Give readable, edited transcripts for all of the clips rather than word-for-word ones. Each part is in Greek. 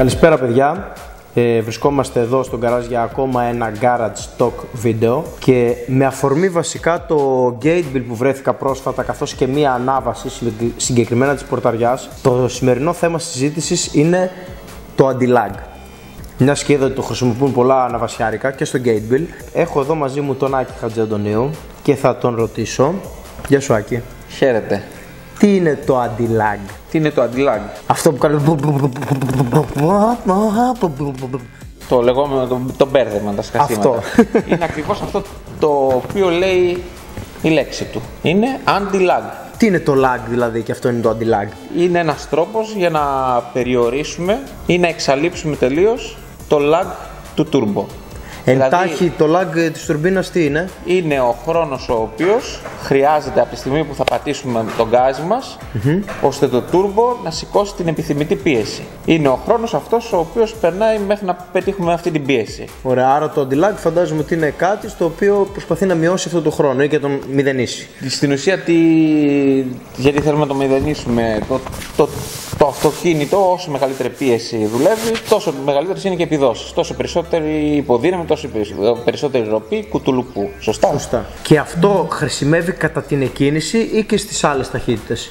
Καλησπέρα παιδιά, βρισκόμαστε εδώ στο garage για ακόμα ένα Garage Talk βίντεο και με αφορμή βασικά το Gate Bill που βρέθηκα πρόσφατα, καθώς και μία ανάβαση συγκεκριμένα της πορταριάς, το σημερινό θέμα συζήτησης είναι το Antilag. Μια και εδώ το χρησιμοποιούν πολλά αναβασιάρικα και στο Gate Bill. Έχω εδώ μαζί μου τον Άκη Χατζηαντωνίου και θα τον ρωτήσω. Γεια σου Άκη. Χαίρετε. Τι είναι το Antilag? Τι είναι το Antilag? Αυτό που κάνει. Το λεγόμενο το μπέρδεμα, τα σκασίματα. Αυτό. Είναι ακριβώς αυτό το οποίο λέει η λέξη του. Είναι Antilag. Τι είναι το lag δηλαδή και αυτό είναι το Antilag? Είναι ένας τρόπος για να περιορίσουμε ή να εξαλείψουμε τελείως το lag του turbo. Εντάχει το lag της τουρμπίνας τι είναι? Είναι ο χρόνος ο οποίος χρειάζεται από τη στιγμή που θα πατήσουμε τον γκάζι μας ώστε το turbo να σηκώσει την επιθυμητή πίεση. Είναι ο χρόνος αυτός ο οποίος περνάει μέχρι να πετύχουμε αυτή την πίεση. Ωραία, άρα το Antilag φαντάζομαι ότι είναι κάτι στο οποίο προσπαθεί να μειώσει αυτό το χρόνο ή και τον μηδενίσει. Στην ουσία γιατί θέλουμε να το μηδενίσουμε? Το αυτοκίνητο όσο μεγαλύτερη πίεση δουλεύει, τόσο μεγαλύτερες είναι και επιδόσεις. Τόσο περισσότερη υποδύναμη, τόσο περισσότερη ροπή κουτουλουπού. Σωστά. Σωστά. Και αυτό χρησιμεύει κατά την εκκίνηση ή και στις άλλες ταχύτητες?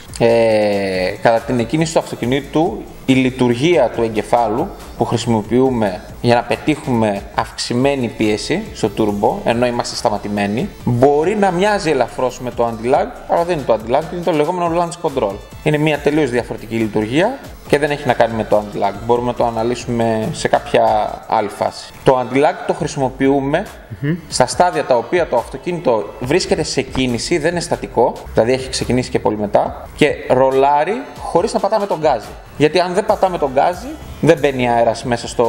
Κατά την εκκίνηση του αυτοκινήτου, η λειτουργία του εγκεφάλου που χρησιμοποιούμε για να πετύχουμε αυξημένη πίεση στο turbo, ενώ είμαστε σταματημένοι, μπορεί να μοιάζει ελαφρώς με το Antilag, αλλά δεν είναι το Antilag, είναι το λεγόμενο launch control. Είναι μια τελείως διαφορετική λειτουργία και δεν έχει να κάνει με το Antilag. Μπορούμε να το αναλύσουμε σε κάποια άλλη φάση. Το Antilag το χρησιμοποιούμε στα στάδια τα οποία το αυτοκίνητο βρίσκεται σε κίνηση, δεν είναι στατικό, δηλαδή έχει ξεκινήσει και πολύ μετά, και ρολάρει χωρίς να πατάμε τον γκάζι. Γιατί αν δεν πατάμε τον γκάζι, δεν μπαίνει αέρας μέσα στο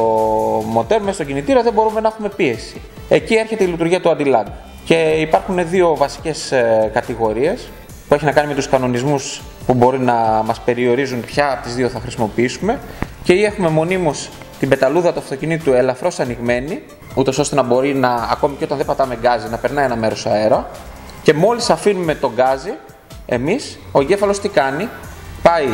μοτέρ, μέσα στο κινητήρα, δεν μπορούμε να έχουμε πίεση. Εκεί έρχεται η λειτουργία του Antilag. Και υπάρχουν δύο βασικές κατηγορίες που έχει να κάνει με τους κανονισμούς που μπορεί να μας περιορίζουν ποια από τις δύο θα χρησιμοποιήσουμε. Και ή έχουμε μονίμως την πεταλούδα του αυτοκινήτου ελαφρώς ανοιγμένη, ούτως ώστε να μπορεί ακόμη και όταν δεν πατάμε γκάζι, να περνάει ένα μέρος αέρα. Και μόλις αφήνουμε τον γκάζι, εμείς, ο εγκέφαλος τι κάνει? Πάει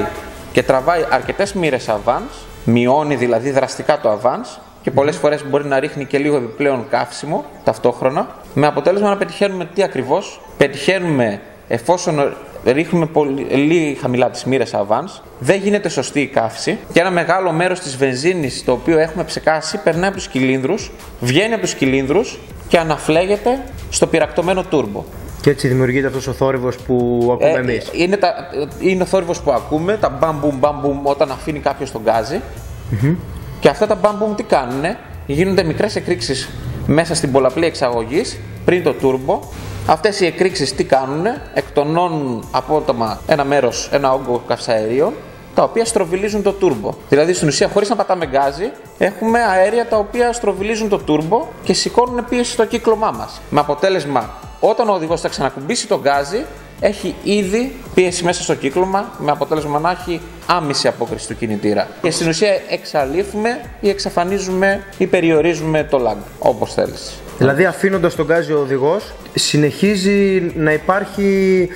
και τραβάει αρκετές μοίρες avance, μειώνει δηλαδή δραστικά το avance και πολλές φορές μπορεί να ρίχνει και λίγο επιπλέον καύσιμο ταυτόχρονα, με αποτέλεσμα να πετυχαίνουμε τι ακριβώς? Πετυχαίνουμε, εφόσον ρίχνουμε πολύ χαμηλά τις μοίρες avance, δεν γίνεται σωστή η καύση και ένα μεγάλο μέρος της βενζίνης το οποίο έχουμε ψεκάσει περνάει από τους κυλίνδρους, βγαίνει από τους κυλίνδρους και αναφλέγεται στο πυρακτωμένο turbo. Και έτσι δημιουργείται αυτός ο θόρυβος που ακούμε εμείς. Είναι ο θόρυβος που ακούμε, τα μπαμ-μπουμ, μπαμ-μπουμ όταν αφήνει κάποιος τον γκάζι. Και αυτά τα μπαμ-μπουμ τι κάνουνε? Γίνονται μικρές εκρήξεις μέσα στην πολλαπλή εξαγωγή πριν το turbo. Αυτές οι εκρήξεις τι κάνουνε? Εκτονώνουν απότομα ένα μέρος, ένα όγκο καυσαερίων, τα οποία στροβιλίζουν το turbo. Δηλαδή στην ουσία, χωρίς να πατάμε γκάζι, έχουμε αέρια τα οποία στροβιλίζουν το turbo και σηκώνουν πίεση στο κύκλωμά μας. Με αποτέλεσμα, όταν ο οδηγός θα ξανακουμπήσει τον γκάζι, έχει ήδη πίεση μέσα στο κύκλωμα, με αποτέλεσμα να έχει άμεση απόκριση του κινητήρα. Και στην ουσία εξαλείφουμε ή εξαφανίζουμε ή περιορίζουμε το lag, όπως θέλεις. Δηλαδή αφήνοντας τον γκάζι ο οδηγός, συνεχίζει να υπάρχει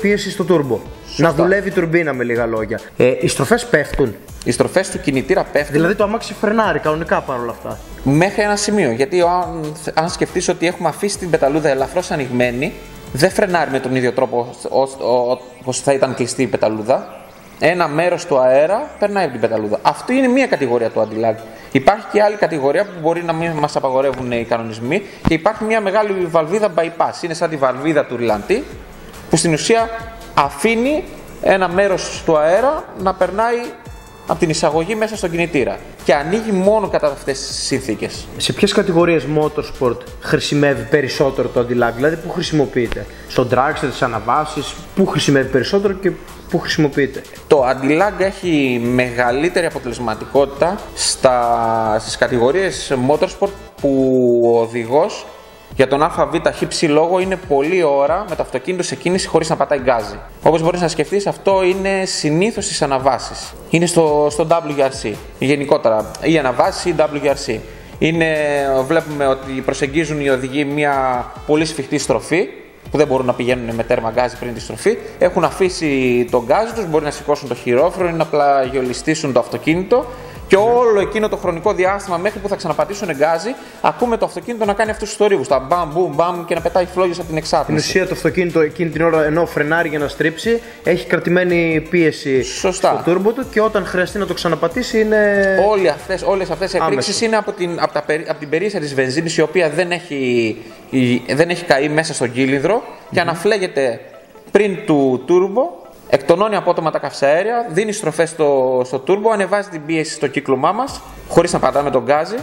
πίεση στο turbo. Σωστά. Να δουλεύει η τουρμπίνα με λίγα λόγια. Οι στροφές πέφτουν. Οι στροφές του κινητήρα πέφτουν. Δηλαδή το αμάξι φρενάρει κανονικά παρόλα αυτά. Μέχρι ένα σημείο. Γιατί αν σκεφτείς ότι έχουμε αφήσει την πεταλούδα ελαφρώς ανοιγμένη, δεν φρενάρει με τον ίδιο τρόπο όπως θα ήταν κλειστή η πεταλούδα. Ένα μέρος του αέρα περνάει από την πεταλούδα. Αυτή είναι μία κατηγορία του Antilag. Υπάρχει και άλλη κατηγορία που μπορεί να μην μας απαγορεύουν οι κανονισμοί και υπάρχει μία μεγάλη βαλβίδα bypass. Είναι σαν τη βαλβίδα του ρηλαντή που στην ουσία αφήνει ένα μέρος του αέρα να περνάει από την εισαγωγή μέσα στον κινητήρα και ανοίγει μόνο κατά αυτές τις συνθήκες. Σε ποιες κατηγορίες motorsport χρησιμεύει περισσότερο το Antilag, δηλαδή πού χρησιμοποιείται? Στον dragster, στις αναβάσεις, πού χρησιμεύει περισσότερο και πού χρησιμοποιείται? Το Antilag έχει μεγαλύτερη αποτελεσματικότητα στις κατηγορίες motorsport που ο οδηγός για τον ΑΒ/χ λόγο είναι πολλή ώρα με το αυτοκίνητο σε κίνηση χωρίς να πατάει γκάζι. Όπως μπορείς να σκεφτείς, αυτό είναι συνήθως στις αναβάσεις. Είναι στο WRC, γενικότερα, ή αναβάσεις ή WRC. Βλέπουμε ότι προσεγγίζουν οι οδηγοί μια πολύ σφιχτή στροφή, που δεν μπορούν να πηγαίνουν με τέρμα γκάζι πριν τη στροφή. Έχουν αφήσει τον γκάζι τους, μπορεί να σηκώσουν το χειρόφρενο ή να πλαγιολιστήσουν το αυτοκίνητο. Και όλο εκείνο το χρονικό διάστημα μέχρι που θα ξαναπατήσουν γκάζι, ακούμε το αυτοκίνητο να κάνει αυτούς τους θορύβους. Τα μπαμ, μπουμ, μπαμ και να πετάει φλόγες από την εξάτμιση. Στην ουσία, το αυτοκίνητο εκείνη την ώρα ενώ φρενάρει για να στρίψει, έχει κρατημένη πίεση στο τούρμπο του και όταν χρειαστεί να το ξαναπατήσει είναι. Όλες αυτές οι εκρήξεις είναι από την περίσσια της βενζίνης, η οποία δεν έχει καεί μέσα στον κύλινδρο και αναφλέγεται πριν του τούρμπο. Εκτονώνει απότομα τα καυσαέρια, δίνει στροφές στο τούρμπο, ανεβάζει την πίεση στο κύκλωμά μας, χωρίς να πατάμε τον γκάζι,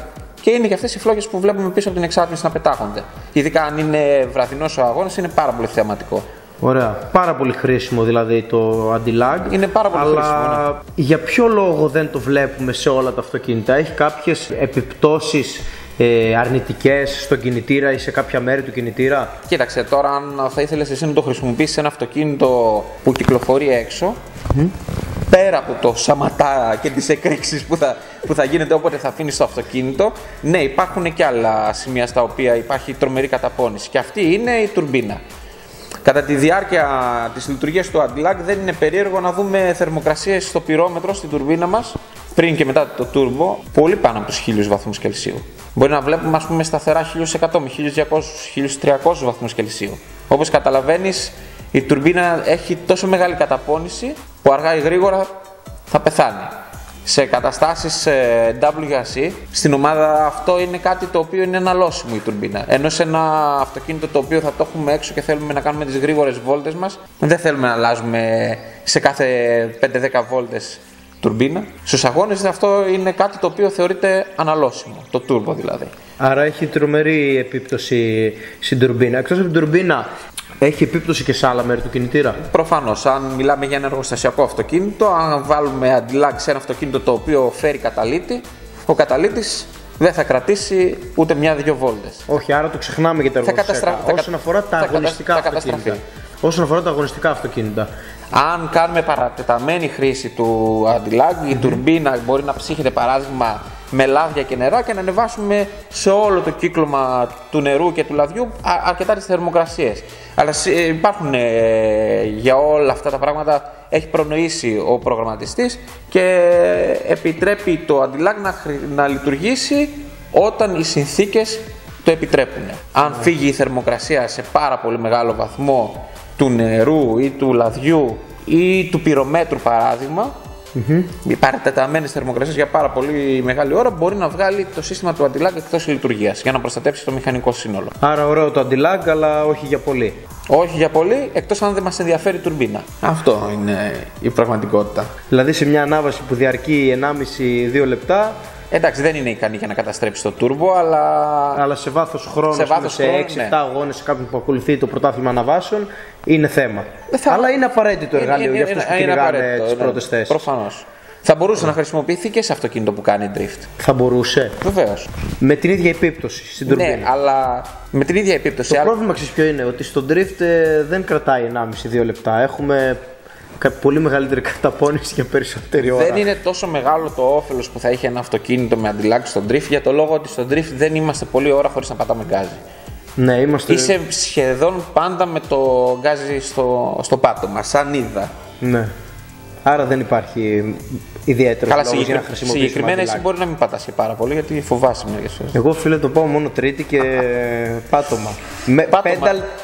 και είναι και αυτές οι φλόγες που βλέπουμε πίσω από την εξάτμιση να πετάγονται. Ειδικά αν είναι βραδινός ο αγώνας, είναι πάρα πολύ θεαματικό. Ωραία. Πάρα πολύ χρήσιμο δηλαδή το Antilag. Είναι πάρα πολύ χρήσιμο. Ναι. Για ποιο λόγο δεν το βλέπουμε σε όλα τα αυτοκίνητα? Έχει κάποιες επιπτώσεις αρνητικές στον κινητήρα ή σε κάποια μέρη του κινητήρα? Κοίταξε τώρα, αν θα ήθελες εσύ να το χρησιμοποιήσεις σε ένα αυτοκίνητο που κυκλοφορεί έξω, πέρα από το σαματά και τις εκρήξεις που θα γίνεται όποτε θα αφήνεις το αυτοκίνητο, ναι, υπάρχουν και άλλα σημεία στα οποία υπάρχει τρομερή καταπώνηση, και αυτή είναι η τουρμπίνα. Κατά τη διάρκεια της λειτουργίας του Antilag δεν είναι περίεργο να δούμε θερμοκρασίες στο πυρόμετρο στην τουρμπίνα μας πριν και μετά το τούρμπο πολύ πάνω από τους 1000 βαθμούς Κελσίου. Μπορεί να βλέπουμε, ας πούμε, σταθερά 1100 με 1200, 1300 βαθμούς Κελσίου. Όπως καταλαβαίνεις, η τουρμπίνα έχει τόσο μεγάλη καταπώνηση που αργά ή γρήγορα θα πεθάνει. Σε καταστάσεις WRC, στην ομάδα αυτό είναι κάτι το οποίο είναι αναλώσιμο, η τουρμπίνα. Ενώ σε ένα αυτοκίνητο το οποίο θα το έχουμε έξω και θέλουμε να κάνουμε τις γρήγορες βόλτες μας, δεν θέλουμε να αλλάζουμε σε κάθε 5-10 βόλτες τουρμπίνα. Στους αγώνες αυτό είναι κάτι το οποίο θεωρείται αναλώσιμο, το τούρμπο δηλαδή. Άρα έχει τρομερή επίπτωση στην τουρμπίνα. Εκτός από την τουρμπίνα, έχει επίπτωση και σε άλλα μέρη του κινητήρα. Προφανώς. Αν μιλάμε για ένα εργοστασιακό αυτοκίνητο, αν βάλουμε Antilag σε ένα αυτοκίνητο το οποίο φέρει καταλήτη, ο καταλήτης δεν θα κρατήσει ούτε 1-2 βόλτες. Όχι, άρα το ξεχνάμε για τα εργοστασιακά. Όσον αφορά τα αγωνιστικά αυτοκίνητα. Αν κάνουμε παρατεταμένη χρήση του Antilag, η τουρμπίνα μπορεί να ψύχεται, παράδειγμα, με λάδια και νερά και να ανεβάσουμε σε όλο το κύκλωμα του νερού και του λαδιού αρκετά τις θερμοκρασίες. Αλλά υπάρχουν για όλα αυτά τα πράγματα, έχει προνοήσει ο προγραμματιστής και επιτρέπει το Antilag να λειτουργήσει όταν οι συνθήκες το επιτρέπουν. Αν φύγει η θερμοκρασία σε πάρα πολύ μεγάλο βαθμό του νερού ή του λαδιού ή του πυρομέτρου, παράδειγμα, οι παρατεταμένες θερμοκρασίες για πάρα πολύ μεγάλη ώρα, μπορεί να βγάλει το σύστημα του Antilag εκτός λειτουργίας για να προστατεύσει το μηχανικό σύνολο. Άρα ωραίο το Antilag, αλλά όχι για πολύ. Όχι για πολύ, εκτός αν δεν μας ενδιαφέρει η τουρμπίνα. Αυτό είναι η πραγματικότητα. Δηλαδή σε μια ανάβαση που διαρκεί 1,5-2 λεπτά. Εντάξει, δεν είναι ικανή για να καταστρέψει το τούρμπο, αλλά σε βάθος χρόνου, σε 6-7 αγώνες, σε κάποιον που ακολουθεί το πρωτάθλημα αναβάσεων, είναι θέμα. Αλλά είναι απαραίτητο εργαλείο για αυτούς που κυνηγάνε τις πρώτες θέσεις. Προφανώς. Θα μπορούσε να χρησιμοποιηθεί και σε αυτοκίνητο που κάνει drift. Θα μπορούσε. Βεβαίως. Με την ίδια επίπτωση στην τουρμπίνα. Ναι, αλλά με την ίδια επίπτωση. Το πρόβλημα, ξέρεις ποιο είναι? Ότι στο drift δεν κρατάει 1,5-2 λεπτά. Έχουμε πολύ μεγαλύτερη καταπώνηση για περισσότερη ώρα. Δεν είναι τόσο μεγάλο το όφελος που θα είχε ένα αυτοκίνητο με Antilag στον drift, για το λόγο ότι στον drift δεν είμαστε πολλή ώρα χωρίς να πατάμε γκάζι. Ναι, είμαστε. Είσαι σχεδόν πάντα με το γκάζι στο πάτωμα, σαν είδα. Ναι. Άρα δεν υπάρχει ιδιαίτερο λόγο για να χρησιμοποιήσουμε. Συγκεκριμένα εσύ μπορεί να μην πατάς και πάρα πολύ, γιατί φοβάσαι μερικές φορές. Εγώ, φίλε, το πάω μόνο τρίτη και πάτωμα.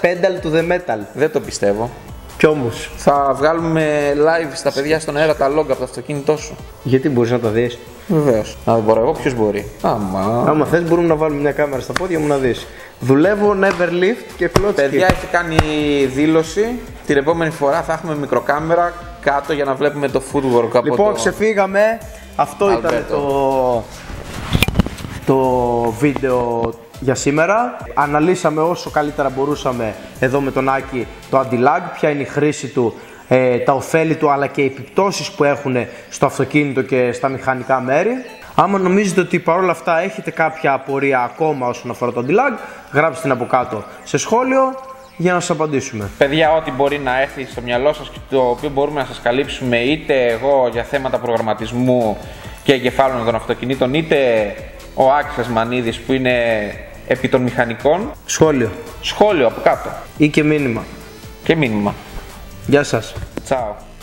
Pedal to the metal. Δεν το πιστεύω. Κι όμως. Θα βγάλουμε live στα παιδιά στον αέρα τα log από το αυτοκίνητό σου. Γιατί? Μπορείς να τα δεις? Βεβαίως. Να, δεν μπορώ εγώ, ποιος μπορεί? Άμα θες, μπορούμε να βάλουμε μια κάμερα στα πόδια μου να δεις. Δουλεύω never lift και float skip. Παιδιά, έχει κάνει δήλωση. Την επόμενη φορά θα έχουμε μικροκάμερα κάτω για να βλέπουμε το footwork από. Λοιπόν, ξεφύγαμε. Αυτό Αλβέρτο. Ήταν το βίντεο για σήμερα. Αναλύσαμε όσο καλύτερα μπορούσαμε εδώ με τον Άκη το Antilag, ποια είναι η χρήση του, τα ωφέλη του, αλλά και οι επιπτώσεις που έχουν στο αυτοκίνητο και στα μηχανικά μέρη. Άμα νομίζετε ότι παρόλα αυτά έχετε κάποια απορία ακόμα όσον αφορά το Antilag, γράψτε την από κάτω σε σχόλιο για να σας απαντήσουμε. Παιδιά, ό,τι μπορεί να έρθει στο μυαλό σας και το οποίο μπορούμε να σας καλύψουμε, είτε εγώ για θέματα προγραμματισμού και εγκεφάλων των αυτοκινήτων, είτε ο Άκης Μανίδης που είναι επί των μηχανικών. Σχόλιο από κάτω. Ή και μήνυμα. Γεια σας. Τσάου.